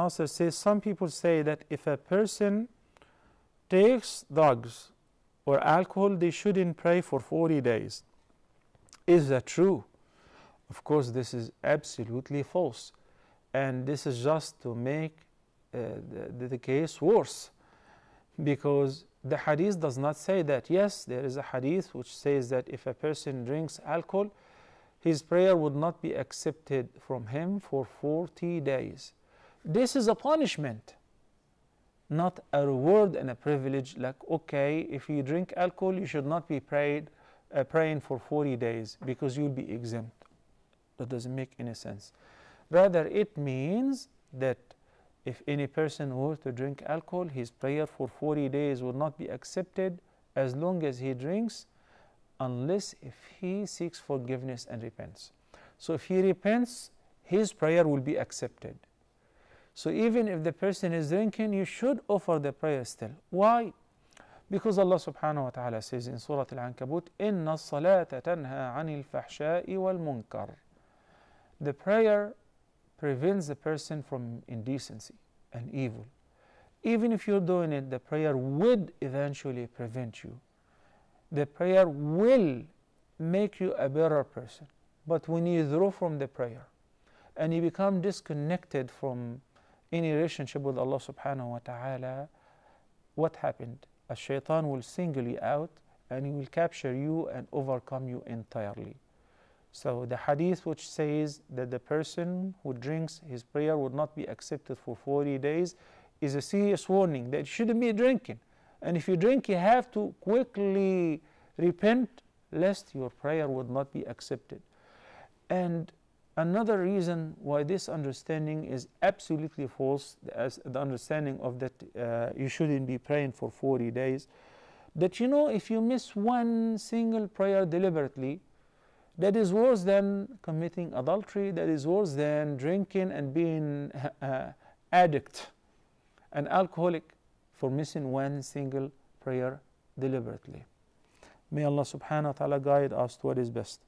Also says, some people say that if a person takes drugs or alcohol, they shouldn't pray for 40 days. Is that true? Of course, this is absolutely false. And this is just to make the case worse. Because the hadith does not say that. Yes, there is a hadith which says that if a person drinks alcohol, his prayer would not be accepted from him for 40 days. This is a punishment, not a reward and a privilege. Like, okay, if you drink alcohol, you should not be praying for 40 days because you'll be exempt. That doesn't make any sense. Rather, it means that if any person were to drink alcohol, his prayer for 40 days would not be accepted as long as he drinks, unless if he seeks forgiveness and repents. So if he repents, his prayer will be accepted. So even if the person is drinking, you should offer the prayer still. Why? Because Allah Subhanahu wa Taala says in Surah Al Ankabut, "Inna as-salata tanha 'anil fahsha'i wal munkar." The prayer prevents the person from indecency and evil. Even if you're doing it, the prayer would eventually prevent you. The prayer will make you a better person. But when you withdraw from the prayer and you become disconnected from any relationship with Allah Subhanahu wa Ta'ala, what happened? A shaitan will single you out and he will capture you and overcome you entirely. So the hadith which says that the person who drinks, his prayer would not be accepted for 40 days is a serious warning that you shouldn't be drinking. And if you drink, you have to quickly repent lest your prayer would not be accepted. And another reason why this understanding is absolutely false, as the understanding of that you shouldn't be praying for 40 days, that you know, if you miss one single prayer deliberately, that is worse than committing adultery, that is worse than drinking and being addict and alcoholic, for missing one single prayer deliberately. May Allah Subhanahu wa Ta'ala guide us to what is best.